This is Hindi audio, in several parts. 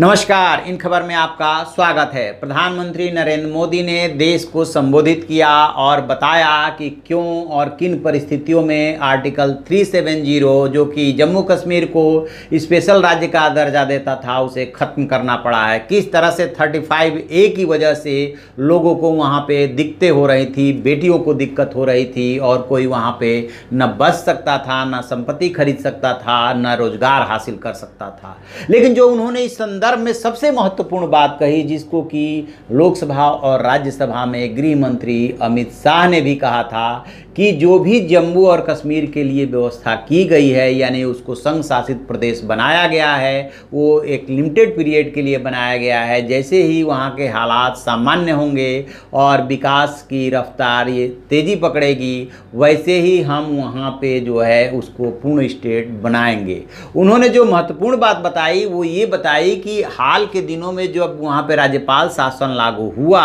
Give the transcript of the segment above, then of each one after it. नमस्कार, इन खबर में आपका स्वागत है। प्रधानमंत्री नरेंद्र मोदी ने देश को संबोधित किया और बताया कि क्यों और किन परिस्थितियों में आर्टिकल 370 जो कि जम्मू कश्मीर को स्पेशल राज्य का दर्जा देता था उसे खत्म करना पड़ा है। किस तरह से 35A की वजह से लोगों को वहाँ पे दिक्कतें हो रही थी, बेटियों को दिक्कत हो रही थी और कोई वहाँ पे न बच सकता था, न संपत्ति खरीद सकता था, न रोजगार हासिल कर सकता था। लेकिन जो उन्होंने इस संदर्भ में सबसे महत्वपूर्ण बात कही, जिसको कि लोकसभा और राज्यसभा में गृह मंत्री अमित शाह ने भी कहा था कि जो भी जम्मू और कश्मीर के लिए व्यवस्था की गई है, यानी उसको संघ शासित प्रदेश बनाया गया है, वो एक लिमिटेड पीरियड के लिए बनाया गया है। जैसे ही वहाँ के हालात सामान्य होंगे और विकास की रफ्तार ये तेज़ी पकड़ेगी, वैसे ही हम वहाँ पे जो है उसको पूर्ण स्टेट बनाएंगे। उन्होंने जो महत्वपूर्ण बात बताई वो ये बताई कि हाल के दिनों में जब वहाँ पे राज्यपाल शासन लागू हुआ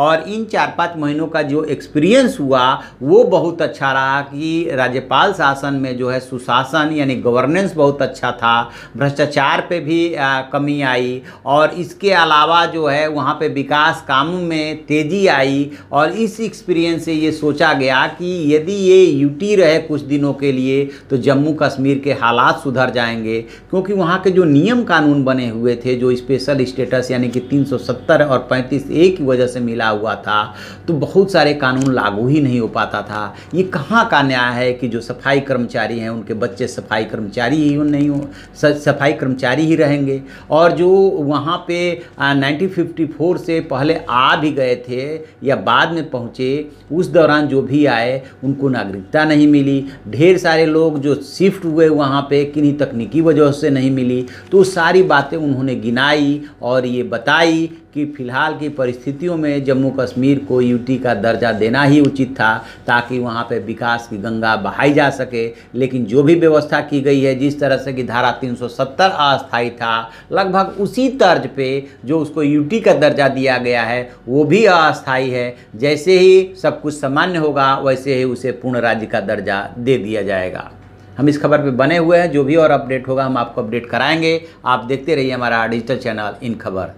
और इन 4-5 महीनों का जो एक्सपीरियंस हुआ वो बहुत अच्छा रहा कि राज्यपाल शासन में जो है सुशासन यानी गवर्नेंस बहुत अच्छा था, भ्रष्टाचार पे भी कमी आई और इसके अलावा जो है वहाँ पे विकास कामों में तेज़ी आई। और इस एक्सपीरियंस से ये सोचा गया कि यदि ये यूटी रहे कुछ दिनों के लिए तो जम्मू कश्मीर के हालात सुधर जाएंगे, क्योंकि वहाँ के जो नियम कानून बने हुए थे जो स्पेशल स्टेटस यानी कि 370 और 35A की वजह से हुआ था, तो बहुत सारे कानून लागू ही नहीं हो पाता था। ये कहाँ का न्याय है कि जो सफाई कर्मचारी हैं उनके बच्चे सफाई कर्मचारी ही नहीं हो, सफाई कर्मचारी ही रहेंगे। और जो वहाँ पे 1954 से पहले आ भी गए थे या बाद में पहुँचे, उस दौरान जो भी आए उनको नागरिकता नहीं मिली। ढेर सारे लोग जो शिफ्ट हुए वहाँ पे किन्हीं तकनीकी वजह से नहीं मिली। तो सारी बातें उन्होंने गिनाई और ये बताई कि फ़िलहाल की परिस्थितियों में जम्मू कश्मीर को यूटी का दर्जा देना ही उचित था, ताकि वहाँ पे विकास की गंगा बहाई जा सके। लेकिन जो भी व्यवस्था की गई है, जिस तरह से कि धारा 370 अस्थायी था, लगभग उसी तर्ज पे जो उसको यूटी का दर्जा दिया गया है वो भी अस्थायी है। जैसे ही सब कुछ सामान्य होगा वैसे ही उसे पूर्ण राज्य का दर्जा दे दिया जाएगा। हम इस खबर पे बने हुए हैं, जो भी और अपडेट होगा हम आपको अपडेट कराएँगे। आप देखते रहिए हमारा डिजिटल चैनल इन खबर।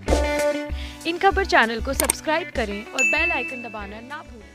इन खबर चैनल को सब्सक्राइब करें और बेल आइकन दबाना ना भूलें।